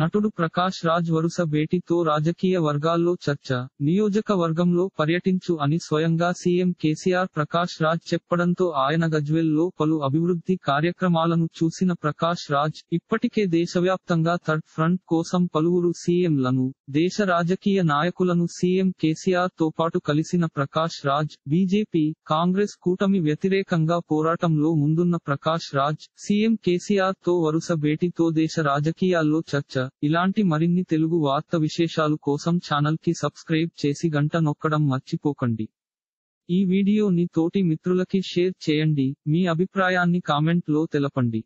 నటుడు ప్రకాష్ రాజ్ వరుస భేటీతో రాజకీయ వర్గాల్లో చర్చ. నియోజకవర్గంలో పర్యటించు అని స్వయంగా సీఎం కేసీఆర్ ప్రకాష్ రాజ్ చెప్పడంతో ఆయన గజ్వెల్లో పలు అభివృద్ధి కార్యక్రమాలను చూసిన ప్రకాష్ రాజ్, ఇప్పటికే దేశవ్యాప్తంగా థర్డ్ ఫ్రంట్ కోసం పలువురు సీఎంలను, దేశ రాజకీయ నాయకులను సీఎం కేసీఆర్ తో పాటు కలిసిన ప్రకాష్ రాజ్, బీజేపీ, కాంగ్రెస్ కూటమి వ్యతిరేకంగా పోరాటంలో ముందున్న ప్రకాష్ రాజ్, సీఎం కేసీఆర్ తో వరుస భేటీతో దేశ రాజకీయాల్లో చర్చ. ఇలాంటి మరిన్ని తెలుగు వార్త విశేషాలు కోసం ఛానల్ కి సబ్స్క్రైబ్ చేసి గంట నొక్కడం మర్చిపోకండి. ఈ వీడియోని తోటి మిత్రులకి షేర్ చేయండి. మీ అభిప్రాయాన్ని కామెంట్ లో తెలపండి.